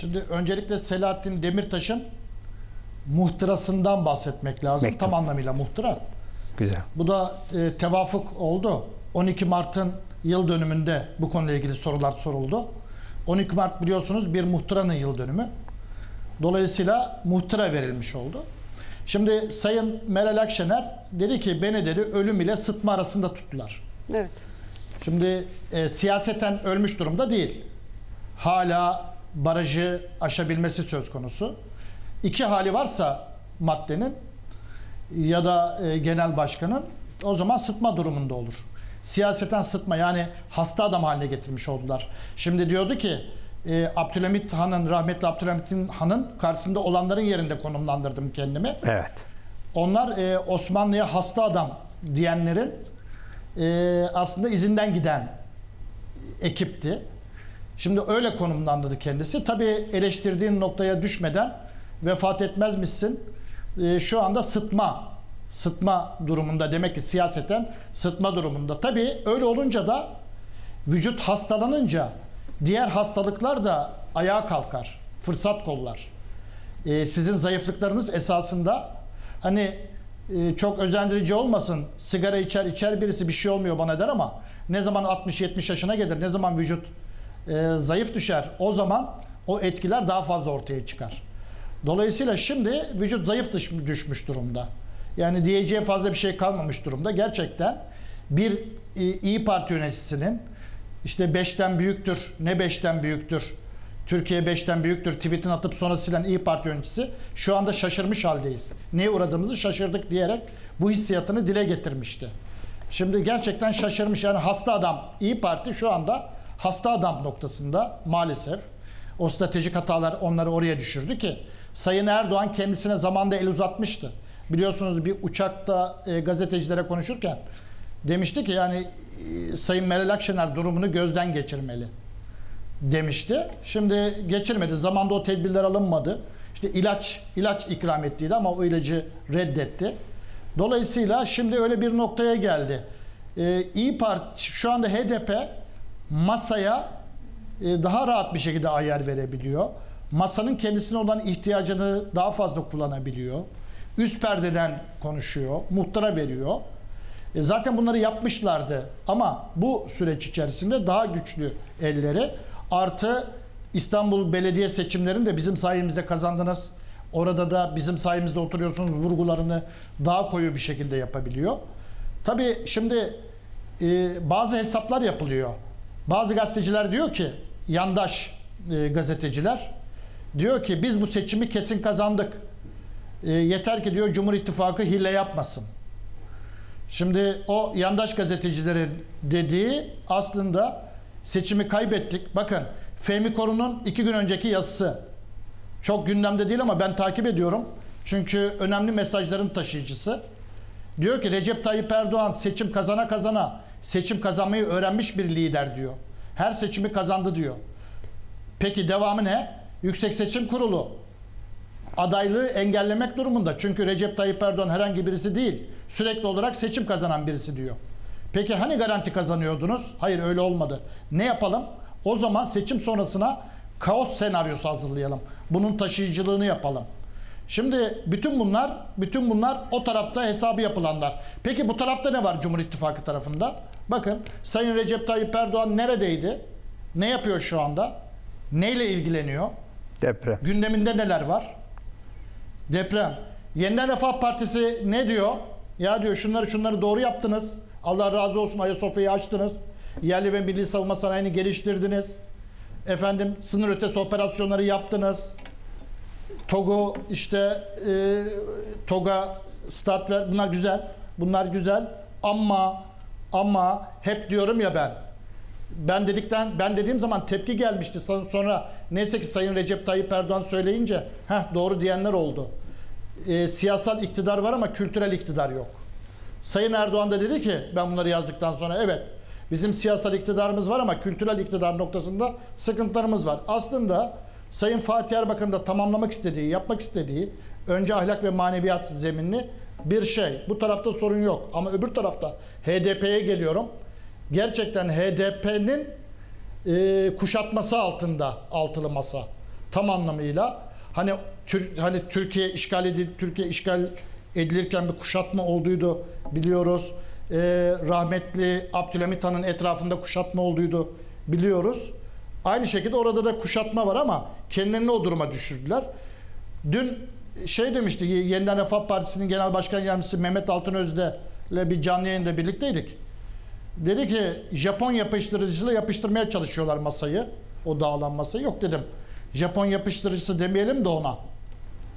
Şimdi öncelikle Selahattin Demirtaş'ın muhtırasından bahsetmek lazım. Mektup. Tam anlamıyla muhtıra. Güzel. Bu da tevafuk oldu. 12 Mart'ın yıl dönümünde bu konuyla ilgili sorular soruldu. 12 Mart biliyorsunuz bir muhtıranın yıl dönümü. Dolayısıyla muhtıra verilmiş oldu. Şimdi Sayın Meral Akşener dedi ki beni dedi ölüm ile sıtma arasında tuttular. Evet. Şimdi siyaseten ölmüş durumda değil. Hala barajı aşabilmesi söz konusu. İki hali varsa maddenin ya da genel başkanın, o zaman sıtma durumunda olur. Siyaseten sıtma, yani hasta adam haline getirmiş oldular. Şimdi diyordu ki Abdülhamit Han'ın, rahmetli Abdülhamit Han'ın karşısında olanların yerinde konumlandırdım kendimi. Evet. Onlar Osmanlı'ya hasta adam diyenlerin aslında izinden giden ekipti. Şimdi öyle konumlandırdı kendisi. Tabii eleştirdiğin noktaya düşmeden vefat etmezmişsin. Şu anda sıtma durumunda, demek ki siyaseten sıtma durumunda. Tabii öyle olunca da vücut hastalanınca diğer hastalıklar da ayağa kalkar, fırsat kollar. Sizin zayıflıklarınız esasında, hani çok özendirici olmasın, sigara içer birisi bir şey olmuyor bana der ama ne zaman 60-70 yaşına gelir, ne zaman vücut zayıf düşer, o zaman o etkiler daha fazla ortaya çıkar. Dolayısıyla şimdi vücut zayıf düşmüş durumda. Yani diyeceği fazla bir şey kalmamış durumda. Gerçekten bir İyi Parti yöneticisinin işte 5'ten büyüktür, ne 5'ten büyüktür, Türkiye 5'ten büyüktür tweetini atıp sonra silen İyi Parti yöneticisi şu anda şaşırmış haldeyiz. Neye uğradığımızı şaşırdık diyerek bu hissiyatını dile getirmişti. Şimdi gerçekten şaşırmış, yani hasta adam İyi Parti şu anda hasta adam noktasında maalesef. O stratejik hatalar onları oraya düşürdü ki Sayın Erdoğan kendisine zamanda el uzatmıştı. Biliyorsunuz bir uçakta gazetecilere konuşurken demişti ki yani Sayın Meral Akşener durumunu gözden geçirmeli demişti. Şimdi geçirmedi. Zamanda o tedbirler alınmadı. İşte ilaç ikram ettiydi ama o ilacı reddetti. Dolayısıyla şimdi öyle bir noktaya geldi. İyi Parti şu anda HDP masaya daha rahat bir şekilde ayar verebiliyor. Masanın kendisine olan ihtiyacını daha fazla kullanabiliyor. Üst perdeden konuşuyor, muhtara veriyor. Zaten bunları yapmışlardı ama bu süreç içerisinde daha güçlü elleri, artı İstanbul belediye seçimlerini de bizim sayemizde kazandınız, orada da bizim sayemizde oturuyorsunuz vurgularını daha koyu bir şekilde yapabiliyor. Tabii şimdi bazı hesaplar yapılıyor. Bazı gazeteciler diyor ki, yandaş gazeteciler diyor ki biz bu seçimi kesin kazandık. Yeter ki diyor Cumhur İttifakı hile yapmasın. Şimdi o yandaş gazetecilerin dediği aslında seçimi kaybettik. Bakın Fehmi Korun'un 2 gün önceki yazısı. Çok gündemde değil ama ben takip ediyorum. Çünkü önemli mesajların taşıyıcısı. Diyor ki Recep Tayyip Erdoğan seçim kazana seçim kazanmayı öğrenmiş bir lider diyor. Her seçimi kazandı diyor. Peki devamı ne? Yüksek Seçim Kurulu adaylığı engellemek durumunda. Çünkü Recep Tayyip Erdoğan herhangi birisi değil. Sürekli olarak seçim kazanan birisi diyor. Peki hani garanti kazanıyordunuz? Hayır, öyle olmadı. Ne yapalım? O zaman seçim sonrasına kaos senaryosu hazırlayalım. Bunun taşıyıcılığını yapalım. Şimdi bütün bunlar o tarafta hesabı yapılanlar. Peki bu tarafta ne var Cumhur İttifakı tarafında? Bakın Sayın Recep Tayyip Erdoğan neredeydi? Ne yapıyor şu anda? Neyle ilgileniyor? Deprem. Gündeminde neler var? Deprem. Yeniden Refah Partisi ne diyor? Ya diyor şunları doğru yaptınız. Allah razı olsun, Ayasofya'yı açtınız. Yerli ve milli savunma sanayini geliştirdiniz. Efendim sınır ötesi operasyonları yaptınız. TOGG'u işte TOGG'a start ver. Bunlar güzel. Ama hep diyorum ya ben dediğim zaman tepki gelmişti. Sonra neyse ki Sayın Recep Tayyip Erdoğan söyleyince doğru diyenler oldu. Siyasal iktidar var ama kültürel iktidar yok. Sayın Erdoğan da dedi ki ben bunları yazdıktan sonra evet bizim siyasal iktidarımız var ama kültürel iktidar noktasında sıkıntılarımız var. Aslında Sayın Fatih Erbakan'ın da tamamlamak istediği, yapmak istediği önce ahlak ve maneviyat zeminli bir şey. Bu tarafta sorun yok ama öbür tarafta HDP'ye geliyorum. Gerçekten HDP'nin kuşatması altında altılı masa. tam anlamıyla hani Türkiye işgal edilirken bir kuşatma olduğuydu biliyoruz. Rahmetli Abdülhamit Han'ın etrafında kuşatma olduğuydu biliyoruz. Aynı şekilde orada da kuşatma var ama kendilerini o duruma düşürdüler. Dün şey demişti, Yeniden Refah Partisi'nin Genel Başkan Yardımcısı Mehmet Altınözde ile bir canlı yayında birlikteydik. Dedi ki Japon yapıştırıcısıyla yapıştırmaya çalışıyorlar masayı. O dağılan masayı. Yok dedim. Japon yapıştırıcısı demeyelim de ona.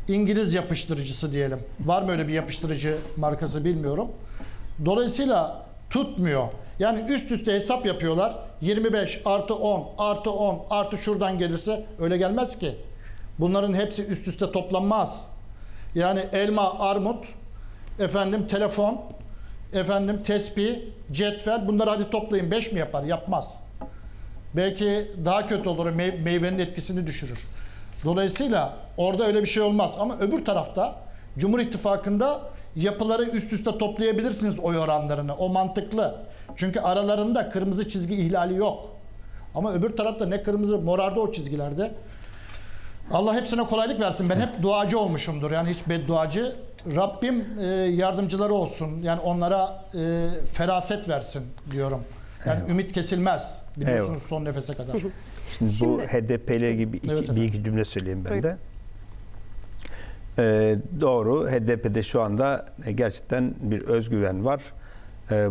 İngiliz yapıştırıcısı diyelim. Var mı öyle bir yapıştırıcı markası bilmiyorum. Dolayısıyla tutmuyor. Yani üst üste hesap yapıyorlar. 25 artı 10 artı 10 artı şuradan gelirse, öyle gelmez ki. Bunların hepsi üst üste toplanmaz. Yani elma, armut, telefon, tespih, cetvel, bunları hadi toplayın. 5 mi yapar? Yapmaz. Belki daha kötü olur. Meyvenin etkisini düşürür. Dolayısıyla orada öyle bir şey olmaz. Ama öbür tarafta Cumhur İttifakı'nda yapıları üst üste toplayabilirsiniz oy oranlarını. O mantıklı. Çünkü aralarında kırmızı çizgi ihlali yok. Ama öbür tarafta ne kırmızı, morardı o çizgilerde. Allah hepsine kolaylık versin. Ben hep duacı olmuşumdur. Yani hiç bedduacı. Rabbim yardımcıları olsun. Yani onlara feraset versin diyorum. Yani ümit kesilmez. Biliyorsunuz son nefese kadar. Şimdi bu HDP'ler gibi bir iki cümle söyleyeyim ben de. Doğru, HDP'de şu anda gerçekten bir özgüven var.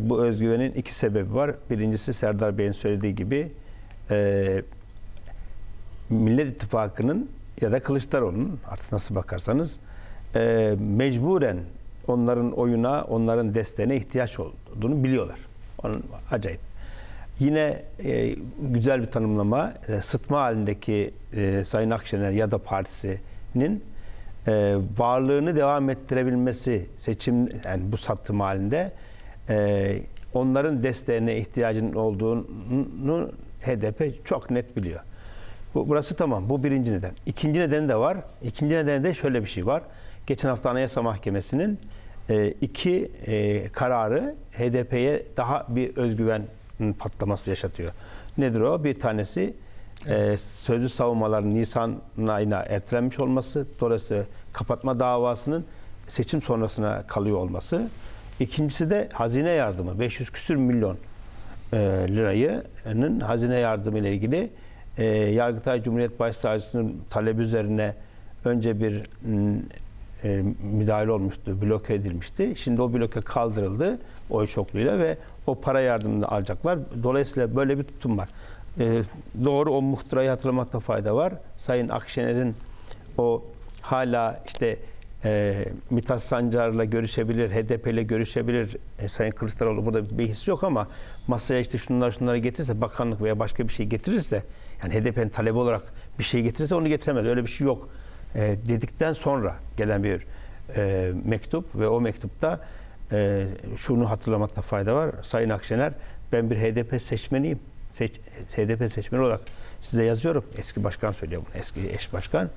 Bu özgüvenin iki sebebi var. Birincisi Serdar Bey'in söylediği gibi Millet İttifakı'nın ya da Kılıçdaroğlu'nun, artık nasıl bakarsanız, mecburen onların oyuna, onların desteğine ihtiyaç olduğunu biliyorlar. Onun acayip. Yine güzel bir tanımlama, sıtma halindeki Sayın Akşener ya da partisinin varlığını devam ettirebilmesi, seçim, yani bu satım halinde onların desteğine ihtiyacının olduğunu HDP çok net biliyor. Burası tamam. Bu birinci neden. İkinci neden de var. İkinci neden de şöyle bir şey var. Geçen hafta Anayasa Mahkemesi'nin iki kararı HDP'ye daha bir özgüven patlaması yaşatıyor. Nedir o? Bir tanesi sözlü savunmaların Nisan ayına ertelenmiş olması. Dolayısıyla kapatma davasının seçim sonrasına kalıyor olması. İkincisi de hazine yardımı. 500 küsür milyon lirayının hazine yardımı ile ilgili Yargıtay Cumhuriyet Başsavcısının talebi üzerine önce bir müdahale olmuştu, bloke edilmişti. Şimdi o bloke kaldırıldı oy çokluğuyla ve o para yardımını alacaklar. Dolayısıyla böyle bir tutum var. Doğru, o muhtırayı hatırlamakta fayda var. Sayın Akşener'in o hala işte Mithat Sancar'la görüşebilir, HDP'yle görüşebilir. Sayın Kılıçdaroğlu burada bir his yok ama masaya işte şunları getirirse, bakanlık veya başka bir şey getirirse, yani HDP'nin talebi olarak bir şey getirirse onu getiremez. Öyle bir şey yok dedikten sonra gelen bir mektup ve o mektupta şunu hatırlamakta fayda var. Sayın Akşener, ben bir HDP seçmeniyim. HDP seçmeni olarak size yazıyorum. Eski başkan söylüyor bunu, eski eş başkan.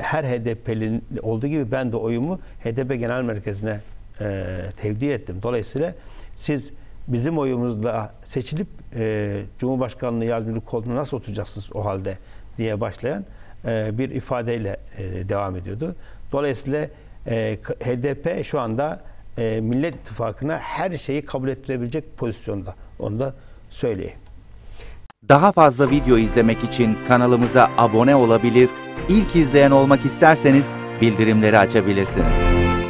Her HDP'nin olduğu gibi ben de oyumu HDP Genel Merkezi'ne tevdi ettim. Dolayısıyla siz bizim oyumuzla seçilip Cumhurbaşkanlığı yardımcılık koltuğuna nasıl oturacaksınız o halde diye başlayan bir ifadeyle devam ediyordu. Dolayısıyla HDP şu anda Millet İttifakı'na her şeyi kabul ettirebilecek pozisyonda. Onu da söyleyeyim. Daha fazla video izlemek için kanalımıza abone olabilir, ilk izleyen olmak isterseniz bildirimleri açabilirsiniz.